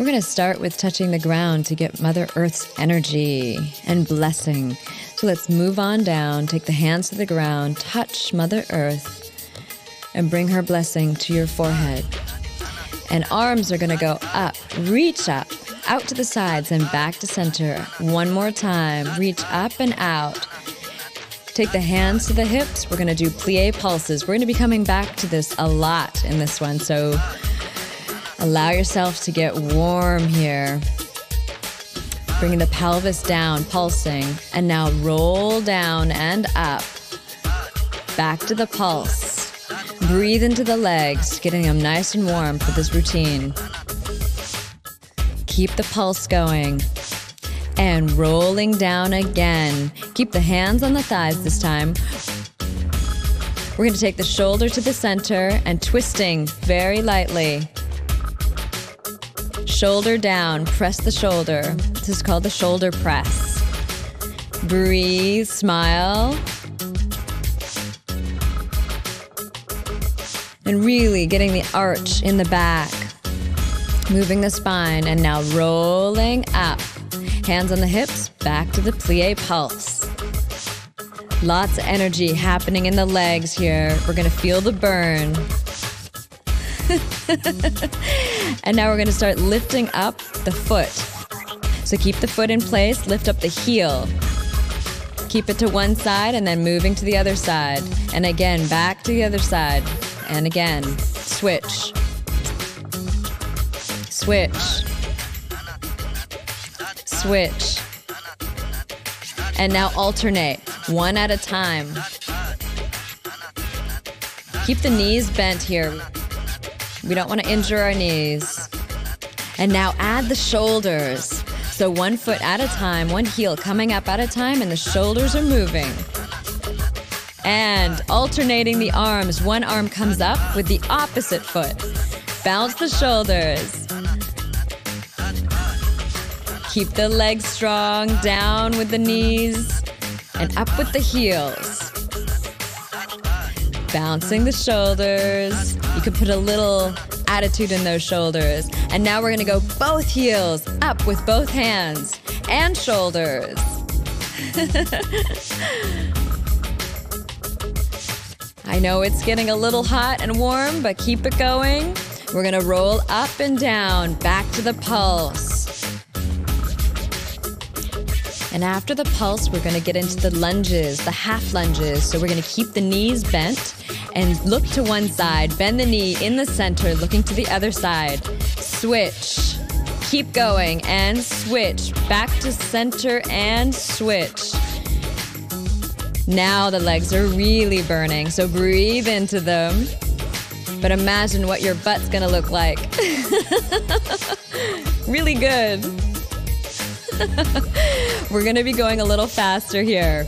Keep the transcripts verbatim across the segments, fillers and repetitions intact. We're going to start with touching the ground to get Mother Earth's energy and blessing. So let's move on down, take the hands to the ground, touch Mother Earth, and bring her blessing to your forehead. And arms are going to go up, reach up, out to the sides and back to center. One more time, reach up and out. Take the hands to the hips. We're going to do plie pulses. We're going to be coming back to this a lot in this one, so allow yourself to get warm here. Bringing the pelvis down, pulsing, and now roll down and up. Back to the pulse. Breathe into the legs, getting them nice and warm for this routine. Keep the pulse going. And rolling down again. Keep the hands on the thighs this time. We're going to take the shoulder to the center and twisting very lightly. Shoulder down, press the shoulder. This is called the shoulder press. Breathe, smile. And really getting the arch in the back. Moving the spine and now rolling up. Hands on the hips, back to the plie pulse. Lots of energy happening in the legs here. We're gonna feel the burn. And now we're gonna start lifting up the foot. So keep the foot in place, lift up the heel. Keep it to one side and then moving to the other side. And again, back to the other side. And again, switch. Switch. Switch. And now alternate, one at a time. Keep the knees bent here. We don't want to injure our knees. And now add the shoulders. So one foot at a time, one heel coming up at a time, and the shoulders are moving. And alternating the arms, one arm comes up with the opposite foot. Bounce the shoulders. Keep the legs strong, down with the knees, and up with the heels. Bouncing the shoulders. You can put a little attitude in those shoulders. And now we're gonna go both heels up with both hands and shoulders. I know it's getting a little hot and warm, but keep it going. We're gonna roll up and down, back to the pulse. And after the pulse, we're gonna get into the lunges, the half lunges. So we're gonna keep the knees bent and look to one side, bend the knee in the center, looking to the other side. Switch, keep going and switch. Back to center and switch. Now the legs are really burning, so breathe into them. But imagine what your butt's gonna look like. Really good. We're gonna be going a little faster here.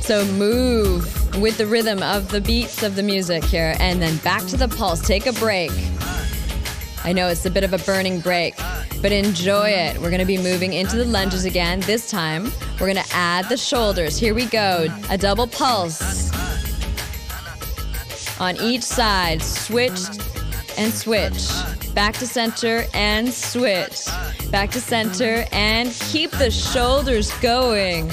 So move with the rhythm of the beats of the music here, and then back to the pulse, take a break. I know it's a bit of a burning break, but enjoy it. We're gonna be moving into the lunges again. This time, we're gonna add the shoulders. Here we go, a double pulse. On each side, switch and switch. Back to center and switch. Back to center and keep the shoulders going.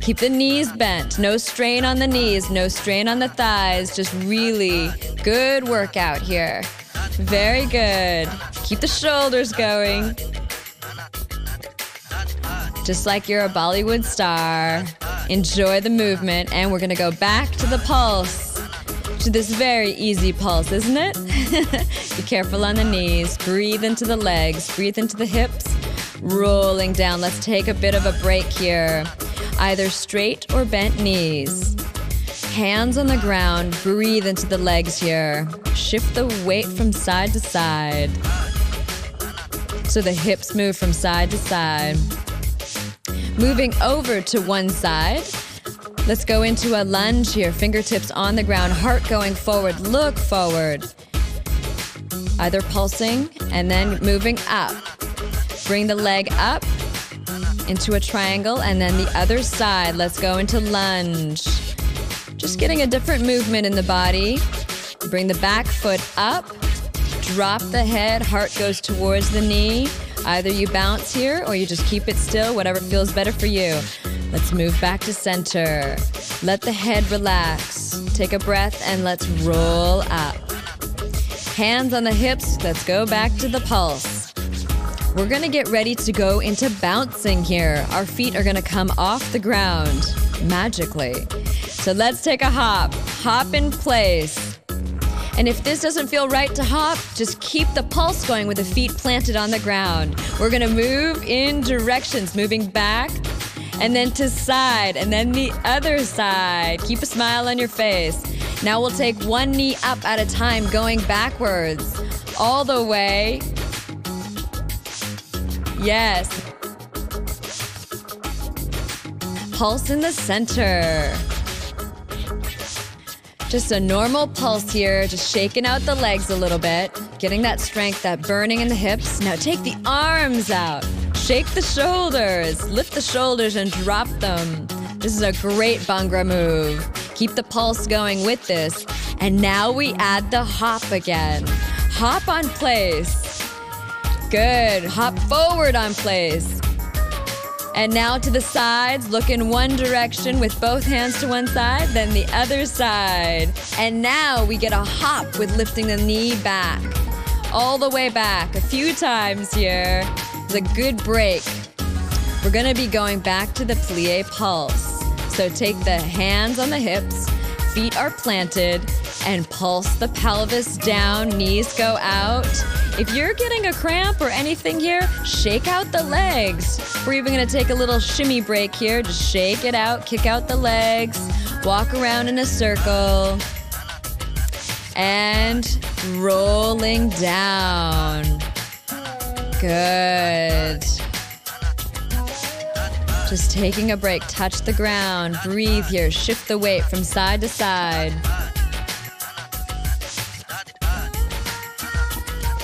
Keep the knees bent. No strain on the knees, no strain on the thighs. Just really good workout here. Very good. Keep the shoulders going. Just like you're a Bollywood star. Enjoy the movement, and we're gonna go back to the pulse. To this very easy pulse, isn't it? Be careful on the knees, breathe into the legs, breathe into the hips, rolling down. Let's take a bit of a break here. Either straight or bent knees. Hands on the ground, breathe into the legs here. Shift the weight from side to side. So the hips move from side to side. Moving over to one side. Let's go into a lunge here. Fingertips on the ground, heart going forward, look forward. Either pulsing and then moving up. Bring the leg up into a triangle and then the other side. Let's go into lunge. Just getting a different movement in the body. Bring the back foot up Drop the head, heart goes towards the knee. Either you bounce here or you just keep it still, whatever feels better for you. Let's move back to center. Let the head relax. Take a breath and let's roll up. Hands on the hips, let's go back to the pulse. We're gonna get ready to go into bouncing here. Our feet are gonna come off the ground, magically. So let's take a hop, hop in place. And if this doesn't feel right to hop, just keep the pulse going with the feet planted on the ground. We're gonna move in directions, moving back and then to side and then the other side. Keep a smile on your face. Now we'll take one knee up at a time, going backwards, all the way. Yes. Pulse in the center. Just a normal pulse here, just shaking out the legs a little bit, getting that strength, that burning in the hips. Now take the arms out, shake the shoulders, lift the shoulders and drop them. This is a great bhangra move. Keep the pulse going with this. And now we add the hop again. Hop on place. Good, hop forward on place. And now to the sides, look in one direction with both hands to one side, then the other side. And now we get a hop with lifting the knee back. All the way back, a few times here. It's a good break. We're gonna be going back to the plie pulse. So take the hands on the hips, feet are planted, and pulse the pelvis down, knees go out. If you're getting a cramp or anything here, shake out the legs. We're even gonna take a little shimmy break here. Just shake it out, kick out the legs, walk around in a circle, and rolling down. Good. Just taking a break, touch the ground, breathe here, shift the weight from side to side.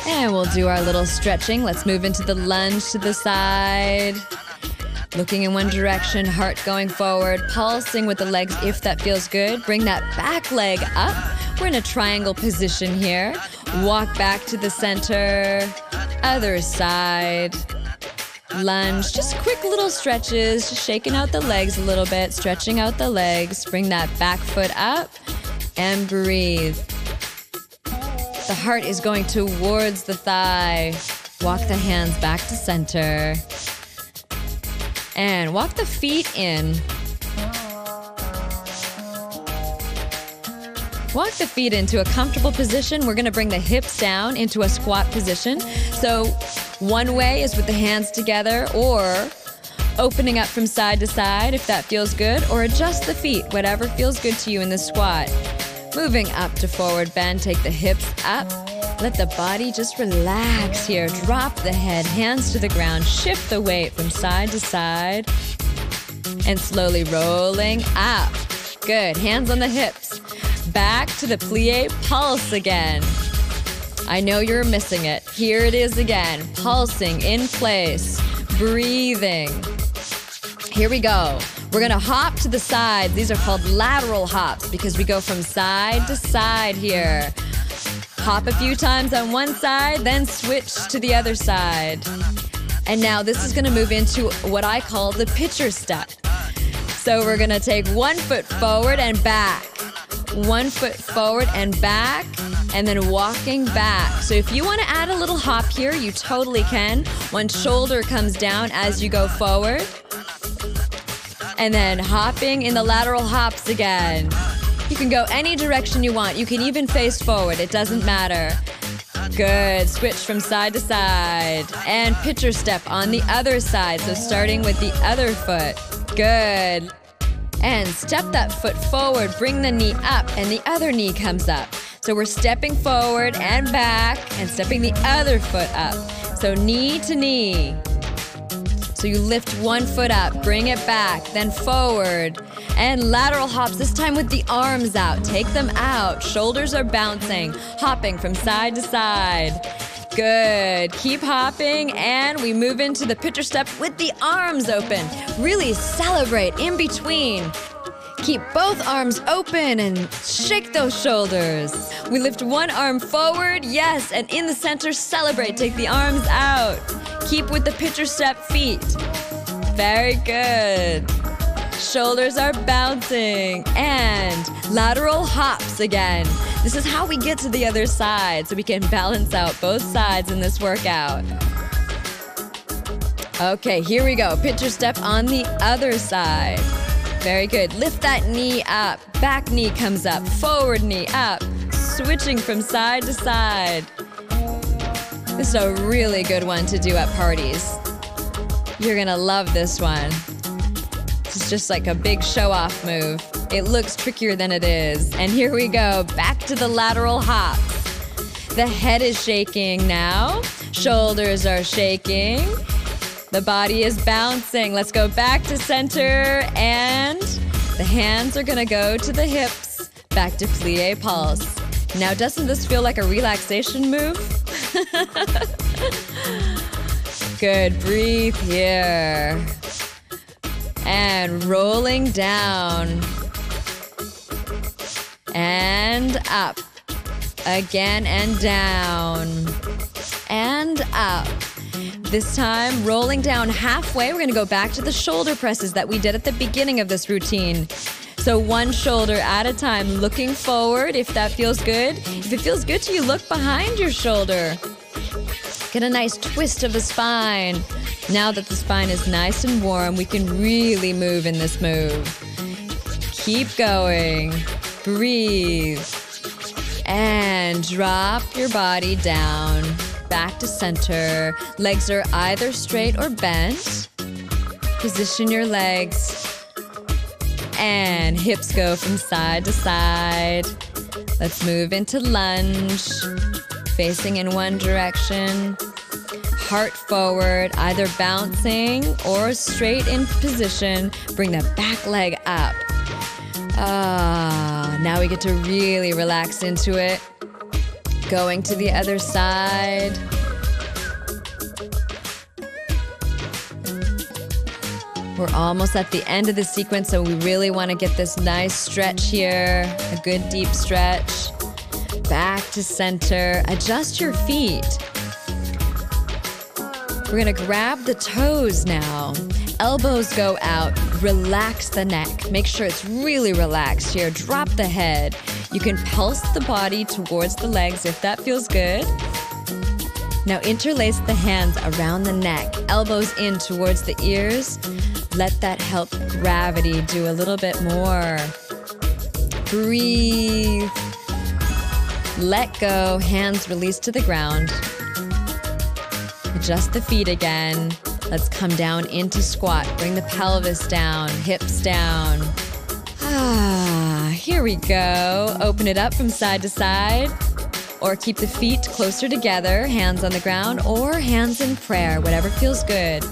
And we'll do our little stretching. Let's move into the lunge to the side. Looking in one direction, heart going forward, pulsing with the legs if that feels good. Bring that back leg up. We're in a triangle position here. Walk back to the center, other side. Lunge, just quick little stretches, just shaking out the legs a little bit, stretching out the legs. Bring that back foot up and breathe. The heart is going towards the thigh. Walk the hands back to center. And walk the feet in. Walk the feet into a comfortable position. We're gonna bring the hips down into a squat position. So one way is with the hands together or opening up from side to side if that feels good, or adjust the feet, whatever feels good to you in the squat. Moving up to forward bend, take the hips up. Let the body just relax here. Drop the head, hands to the ground. Shift the weight from side to side. And slowly rolling up. Good, hands on the hips. Back to the plie pulse again. I know you're missing it. Here it is again. Pulsing in place, breathing. Here we go. We're gonna hop to the side. These are called lateral hops because we go from side to side here. Hop a few times on one side, then switch to the other side. And now this is gonna move into what I call the pitcher step. So we're gonna take one foot forward and back. One foot forward and back, and then walking back. So if you wanna add a little hop here, you totally can. One shoulder comes down as you go forward. And then hopping in the lateral hops again. You can go any direction you want. You can even face forward, it doesn't matter. Good, switch from side to side. And pitcher step on the other side. So starting with the other foot. Good. And step that foot forward, bring the knee up and the other knee comes up. So we're stepping forward and back and stepping the other foot up. So knee to knee. So you lift one foot up, bring it back, then forward. And lateral hops, this time with the arms out. Take them out, shoulders are bouncing, hopping from side to side. Good, keep hopping, and we move into the pitcher step with the arms open. Really celebrate in between. Keep both arms open and shake those shoulders. We lift one arm forward, yes, and in the center, celebrate. Take the arms out. Keep with the pitcher step feet. Very good. Shoulders are bouncing. And lateral hops again. This is how we get to the other side, so we can balance out both sides in this workout. Okay, here we go. Pitcher step on the other side. Very good. Lift that knee up. Back knee comes up. Forward knee up. Switching from side to side. This is a really good one to do at parties. You're gonna love this one. It's just like a big show-off move. It looks trickier than it is. And here we go. Back to the lateral hop. The head is shaking now. Shoulders are shaking. The body is bouncing. Let's go back to center, and the hands are gonna go to the hips, back to plie pulse. Now, doesn't this feel like a relaxation move? Good, breathe here. And rolling down. And up. Again and down. And up. This time, rolling down halfway, we're gonna go back to the shoulder presses that we did at the beginning of this routine. So one shoulder at a time, looking forward if that feels good. If it feels good to you, look behind your shoulder. Get a nice twist of the spine. Now that the spine is nice and warm, we can really move in this move. Keep going, breathe. And drop your body down. Back to center. Legs are either straight or bent. Position your legs. And hips go from side to side. Let's move into lunge. Facing in one direction. Heart forward, either bouncing or straight in position. Bring the back leg up. Ah, now we get to really relax into it. Going to the other side. We're almost at the end of the sequence, so we really want to get this nice stretch here. A good deep stretch. Back to center. Adjust your feet. We're gonna grab the toes now. Elbows go out. Relax the neck. Make sure it's really relaxed here. Drop the head. You can pulse the body towards the legs if that feels good. Now interlace the hands around the neck, elbows in towards the ears. Let that help gravity do a little bit more. Breathe. Let go, hands released to the ground. Adjust the feet again. Let's come down into squat. Bring the pelvis down, hips down. Ah. Here we go. Open it up from side to side, or keep the feet closer together, hands on the ground, or hands in prayer, whatever feels good.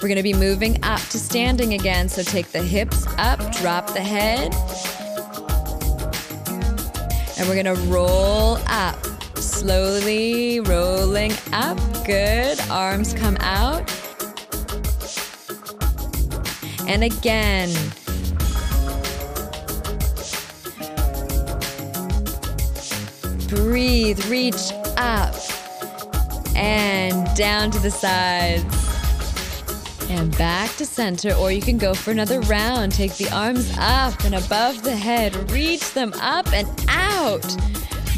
We're gonna be moving up to standing again, so take the hips up, drop the head. And we're gonna roll up, slowly rolling up. Good, arms come out. And again. Breathe, reach up and down to the sides and back to center, or you can go for another round. Take the arms up and above the head, reach them up and out,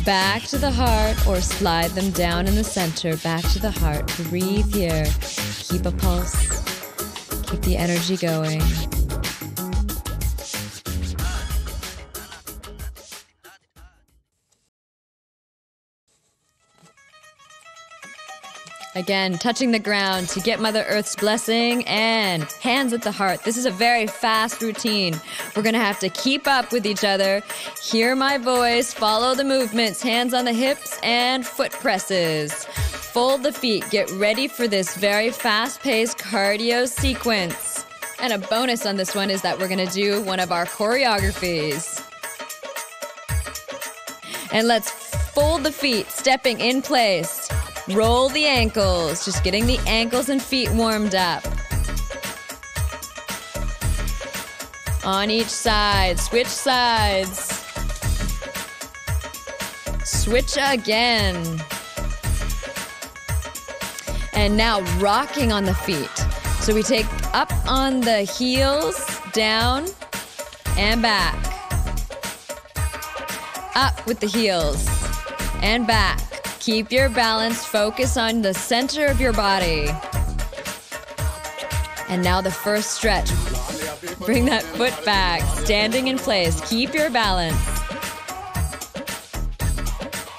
back to the heart, or slide them down in the center, back to the heart. Breathe here, keep a pulse, keep the energy going. Again, touching the ground to get Mother Earth's blessing, and hands at the heart. This is a very fast routine. We're gonna have to keep up with each other. Hear my voice, follow the movements, hands on the hips and foot presses. Fold the feet, get ready for this very fast-paced cardio sequence. And a bonus on this one is that we're gonna do one of our choreographies. And let's fold the feet, stepping in place. Roll the ankles, just getting the ankles and feet warmed up. On each side. Switch sides. Switch again. And now rocking on the feet. So we take up on the heels, down, and back. Up with the heels, and back. Keep your balance, focus on the center of your body. And now the first stretch. Bring that foot back, standing in place. Keep your balance.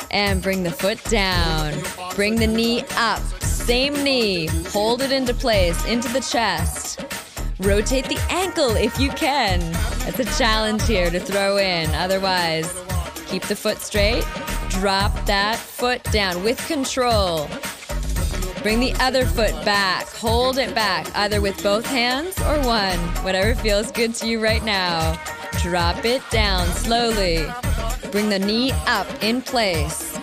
And bring the foot down. Bring the knee up. Same knee, hold it into place, into the chest. Rotate the ankle if you can. That's a challenge here to throw in. Otherwise, keep the foot straight. Drop that foot down with control. Bring the other foot back. Hold it back, either with both hands or one. Whatever feels good to you right now. Drop it down slowly. Bring the knee up in place.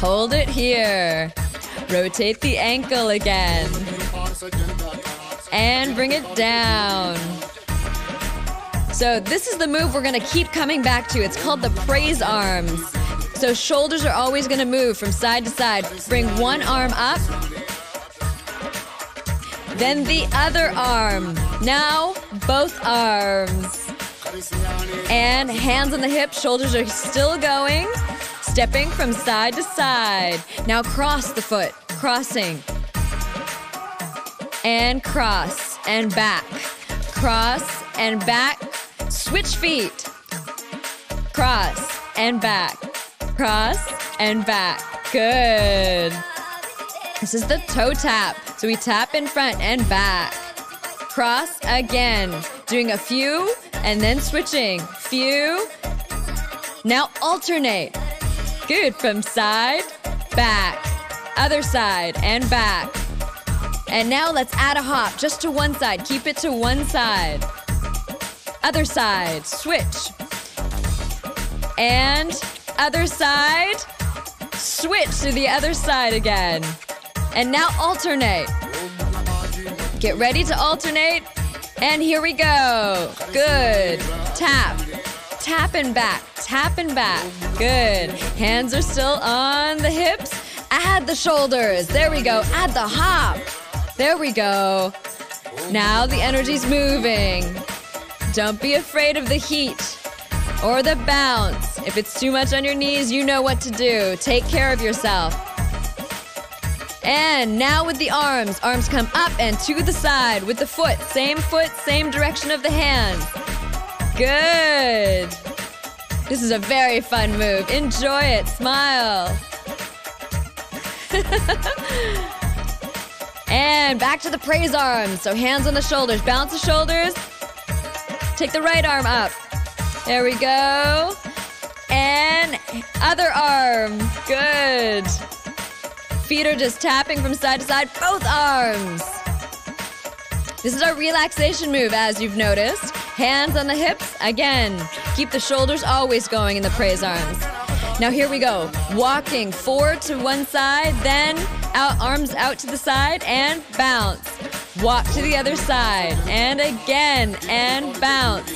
Hold it here. Rotate the ankle again. And bring it down. So this is the move we're gonna keep coming back to. It's called the praise arms. So shoulders are always gonna move from side to side. Bring one arm up. Then the other arm. Now both arms. And hands on the hips, shoulders are still going. Stepping from side to side. Now cross the foot, crossing. And cross and back. Cross and back. Switch feet. Cross and back. Cross and back. Good. This is the toe tap. So we tap in front and back. Cross again. Doing a few and then switching. Few. Now alternate. Good, from side, back, other side, and back. And now let's add a hop, just to one side. Keep it to one side. Other side, switch. And other side, switch to the other side again. And now alternate. Get ready to alternate, and here we go. Good, tap, tap and back. Tap and back. Good. Hands are still on the hips. Add the shoulders. There we go. Add the hop. There we go. Now the energy's moving. Don't be afraid of the heat or the bounce. If it's too much on your knees, you know what to do. Take care of yourself. And now with the arms. Arms come up and to the side with the foot. Same foot, same direction of the hand. Good. This is a very fun move. Enjoy it. Smile. And back to the praise arms. So hands on the shoulders. Bounce the shoulders. Take the right arm up. There we go. And other arm. Good. Feet are just tapping from side to side. Both arms. This is our relaxation move, as you've noticed. Hands on the hips. Again. Keep the shoulders always going in the praise arms. Now here we go. Walking four to one side, then out, arms out to the side and bounce. Walk to the other side and again and bounce.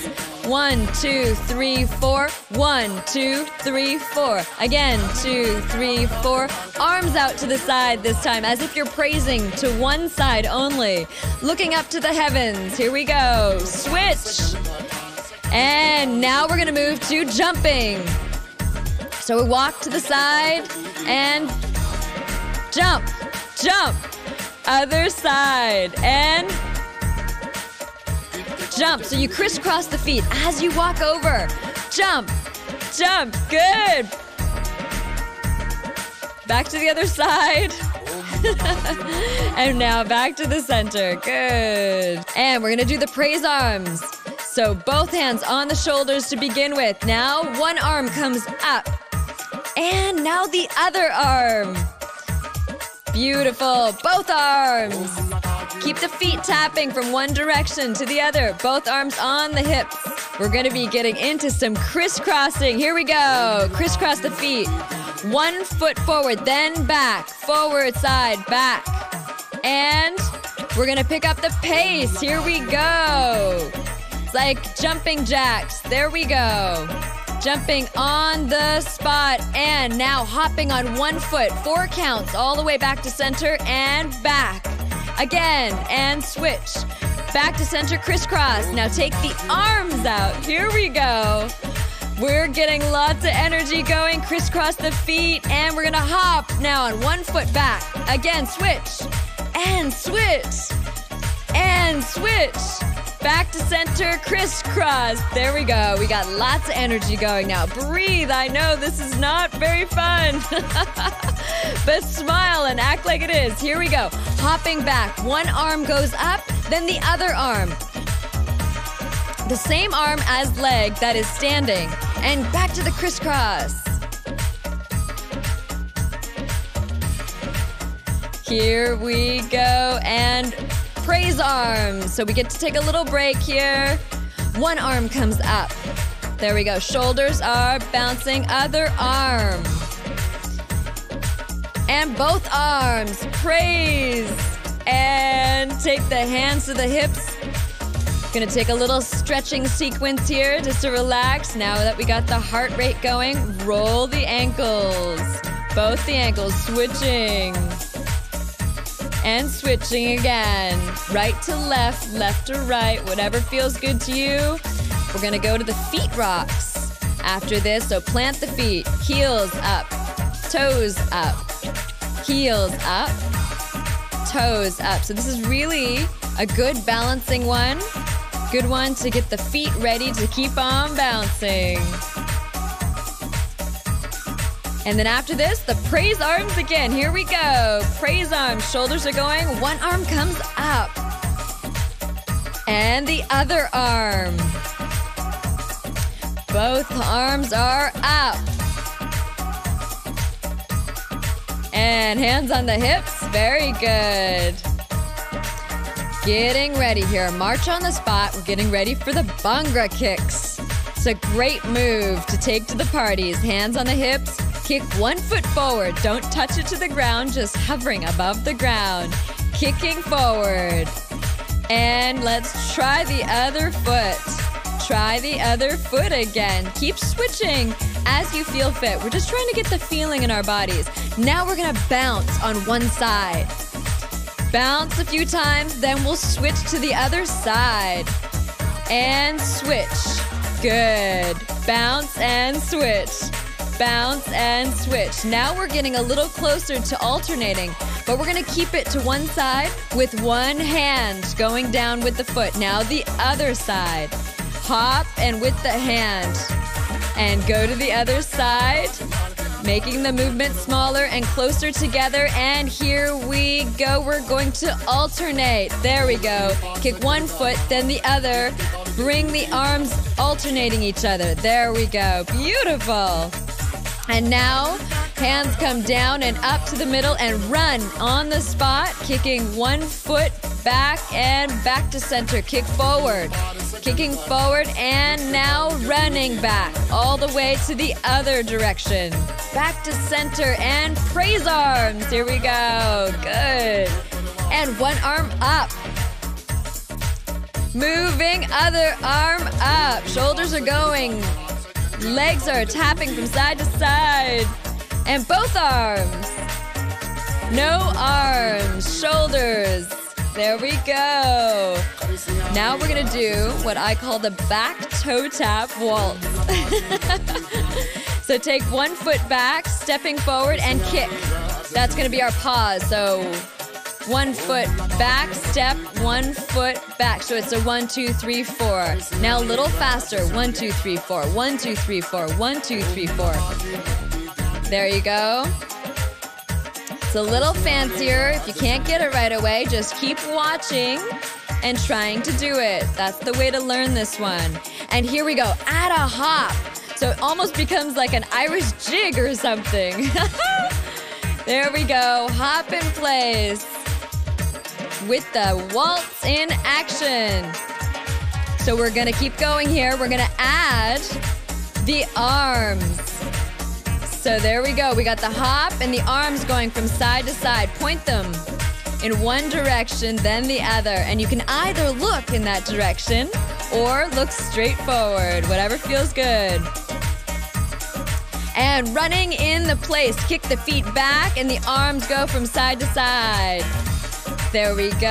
One, two, three, four. One, two, three, four. Again, two, three, four. Arms out to the side this time as if you're praising to one side only. Looking up to the heavens. Here we go. Switch. And now we're gonna move to jumping. So we walk to the side and jump, jump. Other side and jump. So you crisscross the feet as you walk over. Jump, jump, good. Back to the other side. And now back to the center, good. And we're gonna do the praise arms. So both hands on the shoulders to begin with. Now one arm comes up. And now the other arm. Beautiful. Both arms. Keep the feet tapping from one direction to the other. Both arms on the hips. We're going to be getting into some crisscrossing. Here we go. Crisscross the feet. One foot forward, then back. Forward, side, back. And we're going to pick up the pace. Here we go. like jumping jacks. There we go. Jumping on the spot and now hopping on one foot. Four counts all the way back to center and back. Again, and switch. Back to center, crisscross. Now take the arms out. Here we go. We're getting lots of energy going. Crisscross the feet and we're gonna hop now on one foot back. Again, switch and switch and switch. Back to center, crisscross. There we go. We got lots of energy going now. Breathe. I know this is not very fun, but smile and act like it is. Here we go. Hopping back. One arm goes up, then the other arm. The same arm as leg that is standing. And back to the crisscross. Here we go. And praise arms. So we get to take a little break here. One arm comes up. There we go. Shoulders are bouncing. Other arm. And both arms. Praise. And take the hands to the hips. Gonna take a little stretching sequence here just to relax. Now that we got the heart rate going, roll the ankles. Both the ankles. Switching. And switching again. Right to left, left to right, whatever feels good to you. We're gonna go to the feet rocks after this, so plant the feet. Heels up, toes up, heels up, toes up. So this is really a good balancing one. Good one to get the feet ready to keep on bouncing. And then after this, the praise arms again. Here we go. Praise arms. Shoulders are going. One arm comes up. And the other arm. Both arms are up. And hands on the hips. Very good. Getting ready here. March on the spot. We're getting ready for the bhangra kicks. It's a great move to take to the parties. Hands on the hips. Kick one foot forward. Don't touch it to the ground, just hovering above the ground. Kicking forward. And let's try the other foot. Try the other foot again. Keep switching as you feel fit. We're just trying to get the feeling in our bodies. Now we're gonna bounce on one side. Bounce a few times, then we'll switch to the other side. And switch. Good. Bounce and switch. Bounce and switch. Now we're getting a little closer to alternating, but we're going to keep it to one side with one hand going down with the foot. Now the other side. Hop and with the hand. And go to the other side, making the movement smaller and closer together. And here we go. We're going to alternate. There we go. Kick one foot, then the other. Bring the arms alternating each other. There we go. Beautiful. And now, hands come down and up to the middle and run on the spot, kicking one foot back and back to center. Kick forward, kicking forward, and now running back all the way to the other direction. Back to center and praise arms. Here we go. Good. And one arm up. Moving, other arm up. Shoulders are going. Legs are tapping from side to side. And both arms. No arms, shoulders. There we go. Now we're gonna do what I call the back toe tap waltz. So take one foot back, stepping forward and kick. That's gonna be our pause. So one foot back, step, one foot back. So it's a one, two, three, four. Now a little faster. One, two, three, four. One, two, three, four. One, two, three, four. There you go. It's a little fancier. If you can't get it right away, just keep watching and trying to do it. That's the way to learn this one. And here we go. Add a hop. So it almost becomes like an Irish jig or something. There we go. Hop in place. With the waltz in action. So we're gonna keep going here. We're gonna add the arms. So there we go. We got the hop and the arms going from side to side. Point them in one direction, then the other. And you can either look in that direction or look straight forward, whatever feels good. And running in the place, kick the feet back and the arms go from side to side. There we go,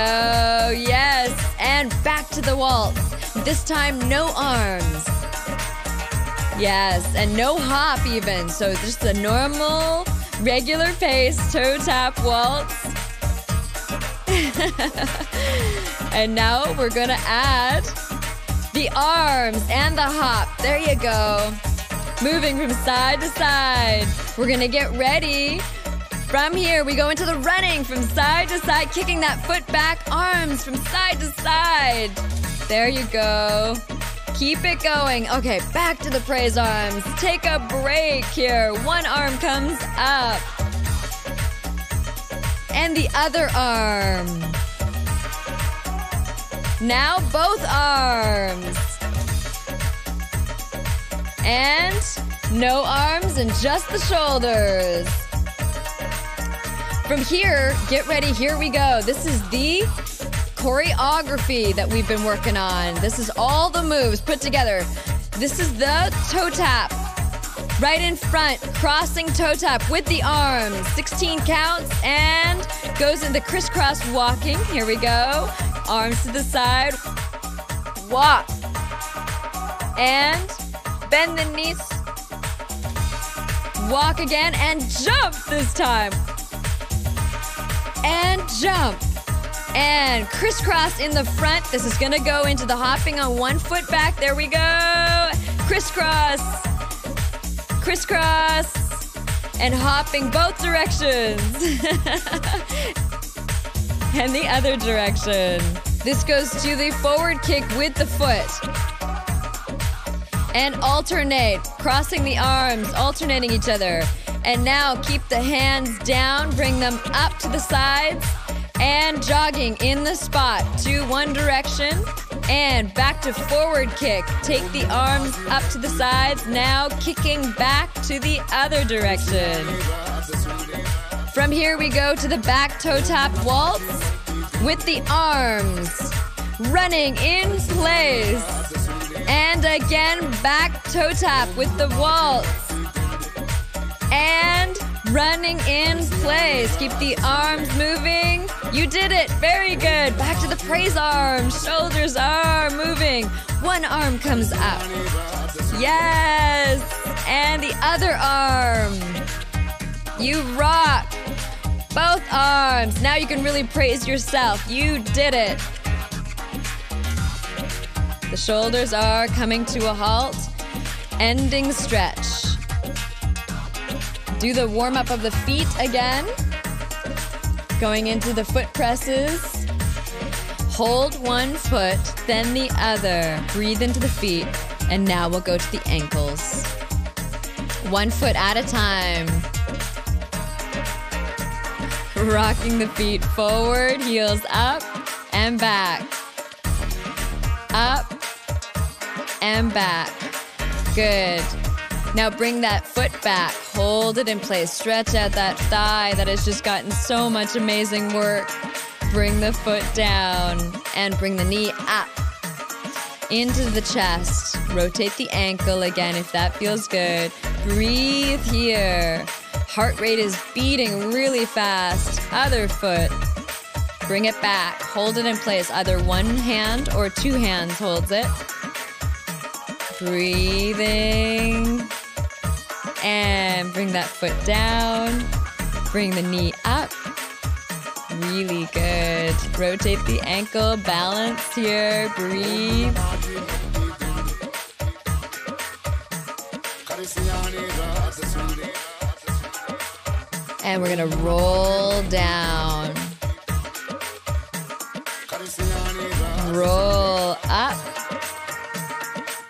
yes. And back to the waltz, this time no arms. Yes, and no hop even, so just a normal, regular pace, toe tap waltz. And now we're gonna add the arms and the hop, there you go. Moving from side to side. We're gonna get ready. From here, we go into the running from side to side, kicking that foot back, arms from side to side. There you go. Keep it going. Okay, back to the praise arms. Take a break here. One arm comes up. And the other arm. Now both arms. And no arms and just the shoulders. From here, get ready, here we go. This is the choreography that we've been working on. This is all the moves put together. This is the toe tap. Right in front, crossing toe tap with the arms. sixteen counts and goes into crisscross walking. Here we go. Arms to the side. Walk. And bend the knees, walk again, and jump this time. And jump. And crisscross in the front. This is gonna go into the hopping on one foot back. There we go. Crisscross. Crisscross. And hopping both directions. And the other direction. This goes to the forward kick with the foot. And alternate, crossing the arms, alternating each other. And now keep the hands down, bring them up to the sides, and jogging in the spot to one direction, and back to forward kick. Take the arms up to the sides, now kicking back to the other direction. From here we go to the back toe tap waltz with the arms, running in place. And again, back toe tap with the waltz. And running in place. Keep the arms moving. You did it. Very good. Back to the praise arms. Shoulders are moving. One arm comes up. Yes. And the other arm. You rock. Both arms. Now you can really praise yourself. You did it. The shoulders are coming to a halt. Ending stretch. Do the warm-up of the feet again. Going into the foot presses. Hold one foot, then the other. Breathe into the feet. And now we'll go to the ankles. One foot at a time. Rocking the feet forward, heels up and back. Up. And back. Good. Now bring that foot back. Hold it in place. Stretch out that thigh that has just gotten so much amazing work. Bring the foot down and bring the knee up into the chest. Rotate the ankle again if that feels good. Breathe here. Heart rate is beating really fast. Other foot. Bring it back. Hold it in place. Either one hand or two hands holds it. Breathing. And bring that foot down. Bring the knee up. Really good. Rotate the ankle. Balance here. Breathe. And we're going to roll down. Roll up.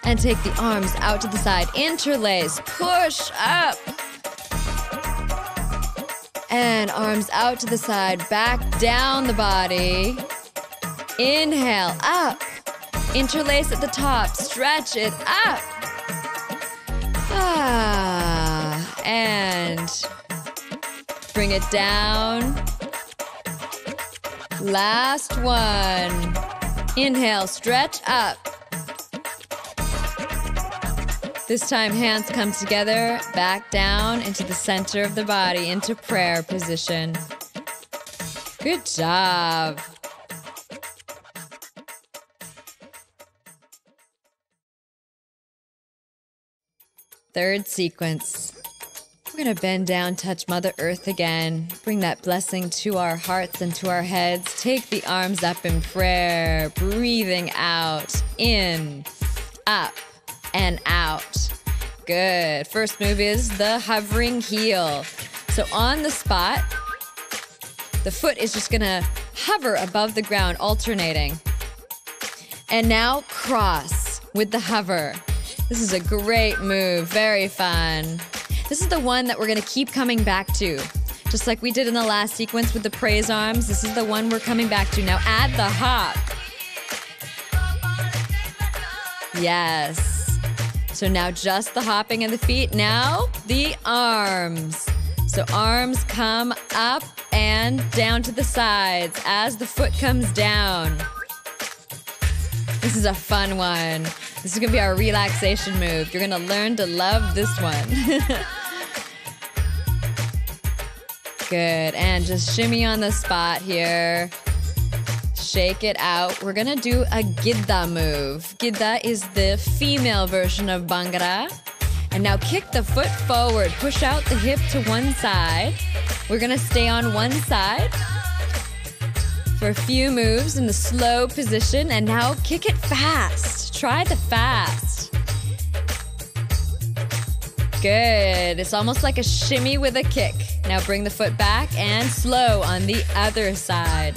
And take the arms out to the side. Interlace. Push up. And arms out to the side. Back down the body. Inhale. Up. Interlace at the top. Stretch it up. Ah. And bring it down. Last one. Inhale. Stretch up. This time, hands come together, back down into the center of the body, into prayer position. Good job. Third sequence. We're going to bend down, touch Mother Earth again. Bring that blessing to our hearts and to our heads. Take the arms up in prayer, breathing out, in, up, and out. Good. First move is the hovering heel. So on the spot, the foot is just going to hover above the ground, alternating. And now cross with the hover. This is a great move, very fun. This is the one that we're gonna keep coming back to. Just like we did in the last sequence with the praise arms, this is the one we're coming back to. Now add the hop. Yes. So now just the hopping of the feet. Now the arms. So arms come up and down to the sides as the foot comes down. This is a fun one. This is gonna be our relaxation move. You're gonna learn to love this one. Good, and just shimmy on the spot here. Shake it out. We're gonna do a Gidda move. Gidda is the female version of Bhangra. And now kick the foot forward, push out the hip to one side. We're gonna stay on one side for a few moves in the slow position, and now kick it fast. Try the fast. Good. It's almost like a shimmy with a kick. Now bring the foot back and slow on the other side.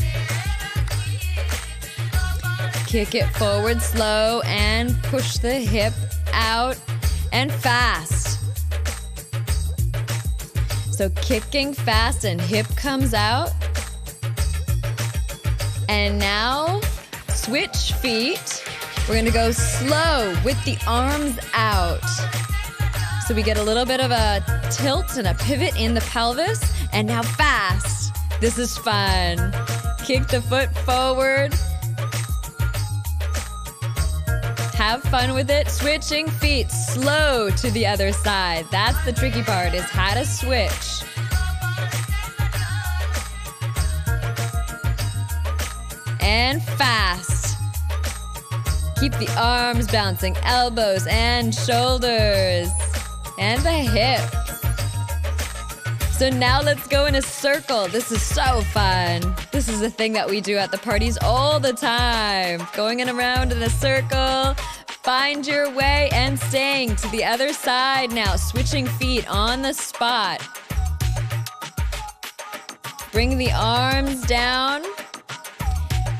Kick it forward slow and push the hip out and fast. So kicking fast and hip comes out. And now, switch feet. We're gonna go slow with the arms out. So we get a little bit of a tilt and a pivot in the pelvis, and now fast. This is fun. Kick the foot forward. Have fun with it. Switching feet, slow to the other side. That's the tricky part, is how to switch. And fast. Keep the arms bouncing, elbows and shoulders, and the hips. So now let's go in a circle. This is so fun. This is the thing that we do at the parties all the time. Going in around in a circle, find your way and staying to the other side now. Switching feet on the spot. Bring the arms down.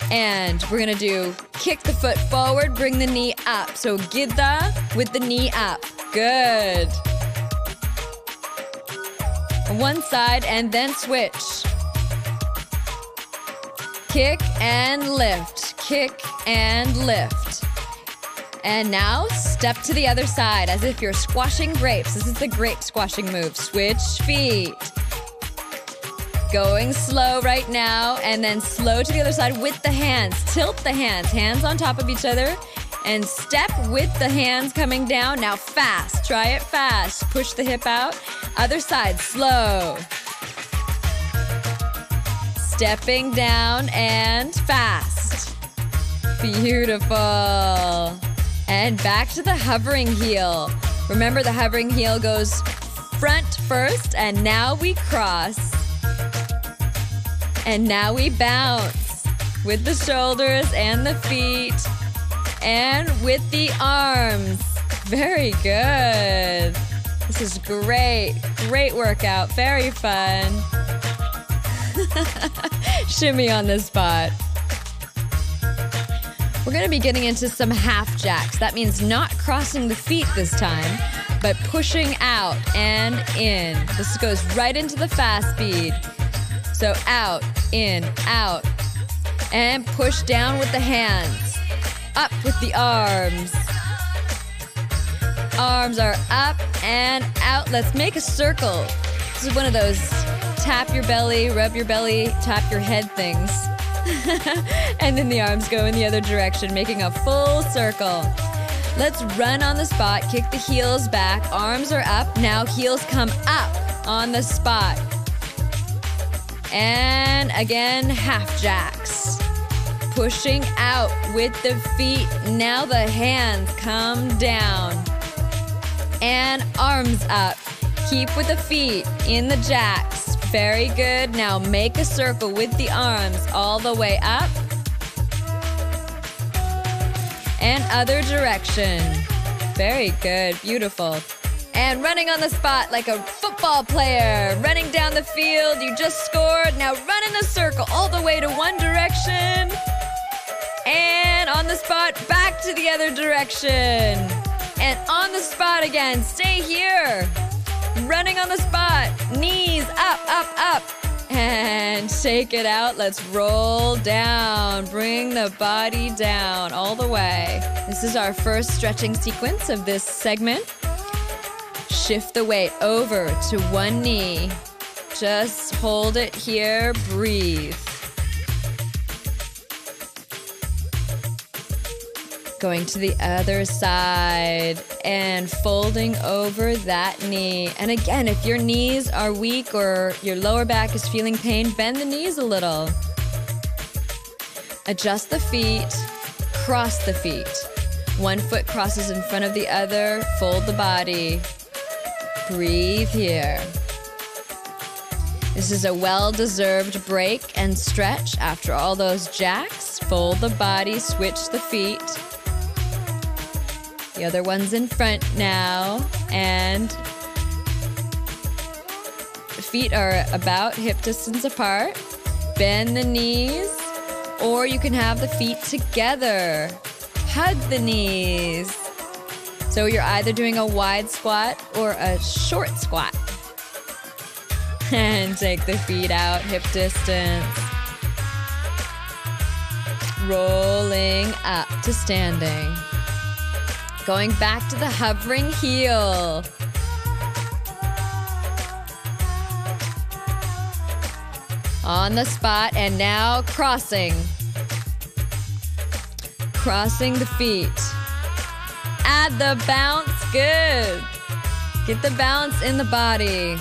And we're gonna do kick the foot forward, bring the knee up. So Gidda with the knee up. Good. On one side and then switch. Kick and lift, kick and lift. And now step to the other side as if you're squashing grapes. This is the grape squashing move. Switch feet. Going slow right now, and then slow to the other side with the hands. Tilt the hands, hands on top of each other, and step with the hands coming down. Now fast, try it fast. Push the hip out. Other side, slow. Stepping down and fast. Beautiful. And back to the hovering heel. Remember, the hovering heel goes front first, and now we cross. And now we bounce with the shoulders and the feet and with the arms. Very good. This is great, great workout, very fun. Shimmy on the spot. We're gonna be getting into some half jacks. That means not crossing the feet this time, but pushing out and in. This goes right into the fast speed. So out, in, out, and push down with the hands, up with the arms. Arms are up and out. Let's make a circle. This is one of those tap your belly, rub your belly, tap your head things. And then the arms go in the other direction, making a full circle. Let's run on the spot, kick the heels back, arms are up. Now heels come up on the spot. And again, half jacks. Pushing out with the feet. Now the hands come down. And arms up. Keep with the feet in the jacks. Very good. Now make a circle with the arms all the way up. And other direction. Very good, beautiful. And running on the spot like a football player. Running down the field, you just scored. Now run in the circle all the way to one direction. And on the spot, back to the other direction. And on the spot again, stay here. Running on the spot, knees up, up, up. And shake it out. Let's roll down. Bring the body down all the way. This is our first stretching sequence of this segment. Shift the weight over to one knee. Just hold it here. Breathe. Going to the other side and folding over that knee. And again, if your knees are weak or your lower back is feeling pain, bend the knees a little. Adjust the feet, cross the feet. One foot crosses in front of the other, fold the body. Breathe here. This is a well-deserved break and stretch after all those jacks. Fold the body, switch the feet. The other one's in front now, and the feet are about hip distance apart. Bend the knees, or you can have the feet together. Hug the knees. So you're either doing a wide squat or a short squat. And take the feet out, hip distance. Rolling up to standing. Going back to the hovering heel. On the spot and now crossing. Crossing the feet. Add the bounce, good. Get the bounce in the body.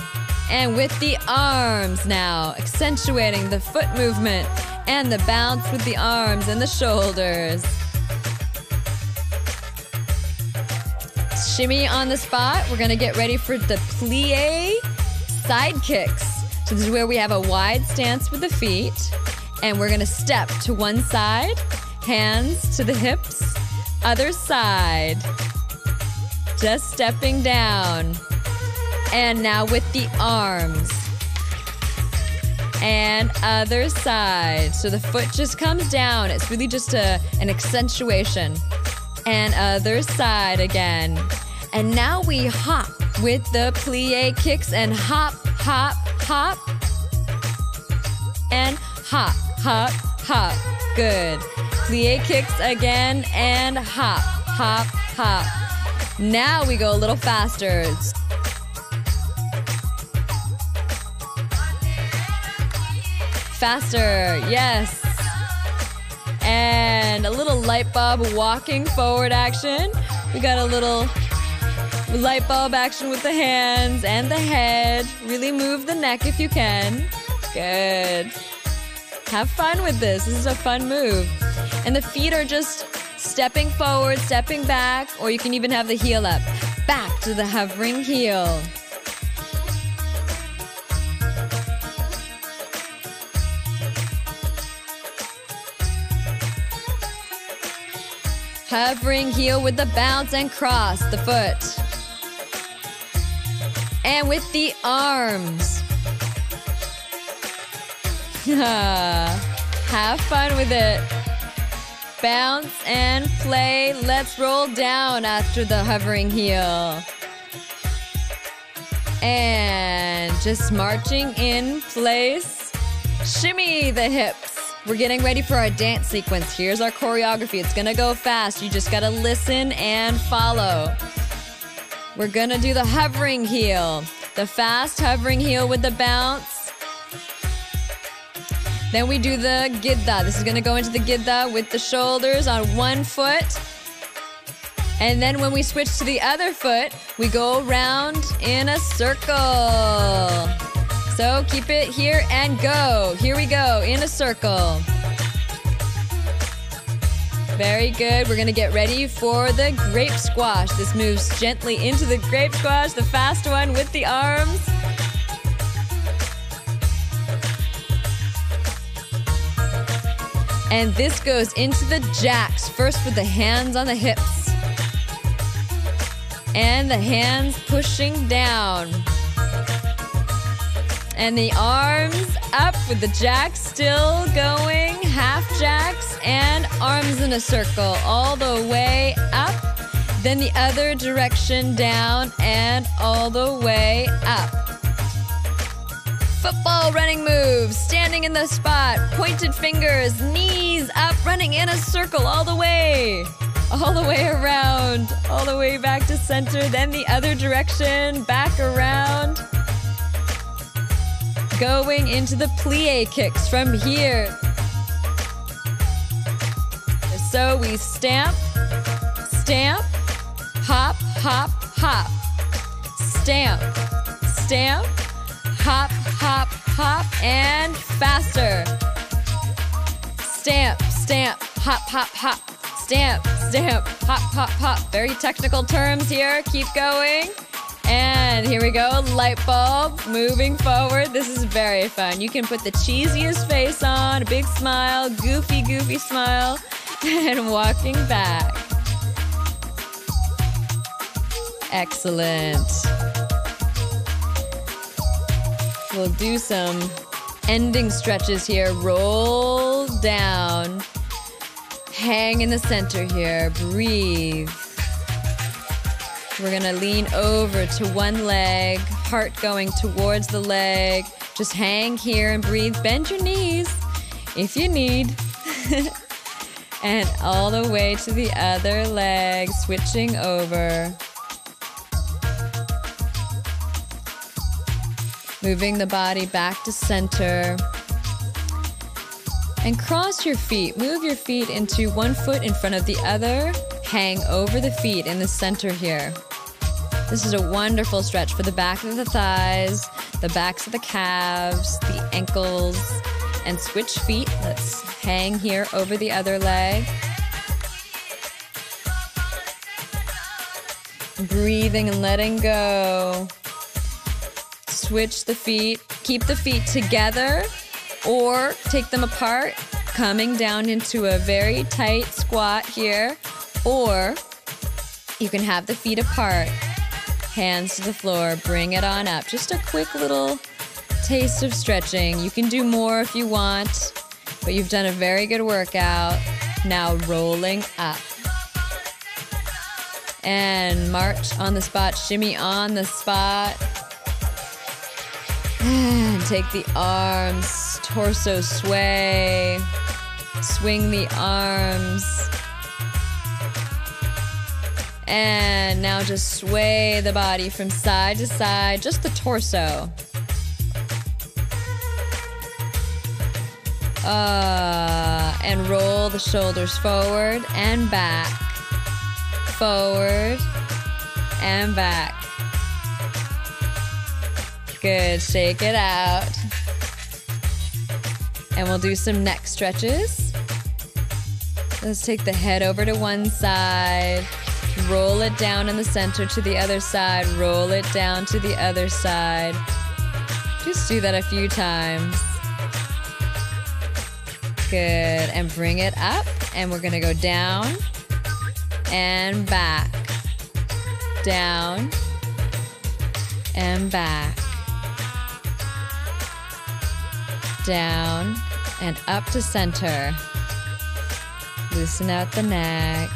And with the arms now, accentuating the foot movement and the bounce with the arms and the shoulders. Shimmy on the spot. We're gonna get ready for the plie side kicks. So this is where we have a wide stance with the feet and we're gonna step to one side, hands to the hips, other side. Just stepping down. And now with the arms. And other side. So the foot just comes down. It's really just a, an accentuation. And other side again. And now we hop with the plie kicks and hop, hop, hop. And hop, hop, hop. Good. Plie kicks again and hop, hop, hop. Now we go a little faster. Faster, yes. And a little light bulb walking forward action. We got a little light bulb action with the hands and the head. Really move the neck if you can. Good. Have fun with this. This is a fun move. And the feet are just stepping forward, stepping back, or you can even have the heel up. Back to the hovering heel. Hovering heel with the bounce and cross the foot. And with the arms. Have fun with it. Bounce and play. Let's roll down after the hovering heel. And just marching in place. Shimmy the hips. We're getting ready for our dance sequence. Here's our choreography. It's gonna go fast. You just gotta listen and follow. We're gonna do the hovering heel. The fast hovering heel with the bounce. Then we do the gidda. This is gonna go into the gidda with the shoulders on one foot. And then when we switch to the other foot, we go around in a circle. So keep it here and go. Here we go, in a circle. Very good. We're going to get ready for the grape squash. This moves gently into the grape squash, the fast one with the arms. And this goes into the jacks, first with the hands on the hips. And the hands pushing down. And the arms up with the jacks still going, half jacks and arms in a circle all the way up, then the other direction down and all the way up. Football running moves, standing in the spot, pointed fingers, knees up, running in a circle all the way, all the way around, all the way back to center, then the other direction, back around. Going into the plie kicks from here. So we stamp, stamp, hop, hop, hop. Stamp, stamp, hop, hop, hop, and faster. Stamp, stamp, hop, hop, hop. Stamp, stamp, hop, hop, hop. Very technical terms here. Keep going. And here we go, light bulb, moving forward. This is very fun. You can put the cheesiest face on, a big smile, goofy, goofy smile, and walking back. Excellent. We'll do some ending stretches here. Roll down, hang in the center here, breathe. We're gonna lean over to one leg, heart going towards the leg. Just hang here and breathe. Bend your knees if you need. And all the way to the other leg, switching over. Moving the body back to center. And cross your feet. Move your feet into one foot in front of the other. Hang over the feet in the center here. This is a wonderful stretch for the back of the thighs, the backs of the calves, the ankles, and switch feet. Let's hang here over the other leg. Breathing and letting go. Switch the feet. Keep the feet together or take them apart. Coming down into a very tight squat here. Or you can have the feet apart, hands to the floor, bring it on up. Just a quick little taste of stretching. You can do more if you want, but you've done a very good workout. Now rolling up. And march on the spot, shimmy on the spot. And take the arms, torso sway, swing the arms. And now just sway the body from side to side, just the torso. Uh, and roll the shoulders forward and back. Forward and back. Good, shake it out. And we'll do some neck stretches. Let's take the head over to one side. Roll it down in the center to the other side. Roll it down to the other side. Just do that a few times. Good. And bring it up. And we're going to go down and back. Down and back. Down and up to center. Loosen out the neck.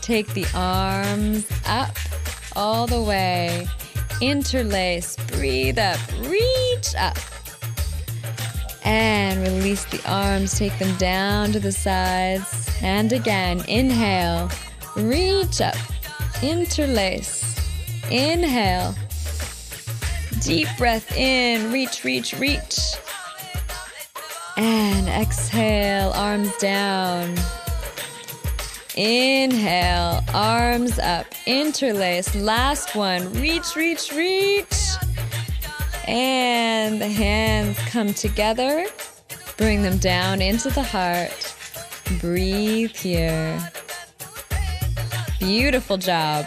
Take the arms up all the way, interlace, breathe up, reach up. And release the arms, take them down to the sides. And again, inhale, reach up, interlace, inhale. Deep breath in, reach, reach, reach. And exhale, arms down. Inhale, arms up, interlace, last one, reach, reach, reach. And the hands come together, bring them down into the heart. Breathe here. Beautiful job.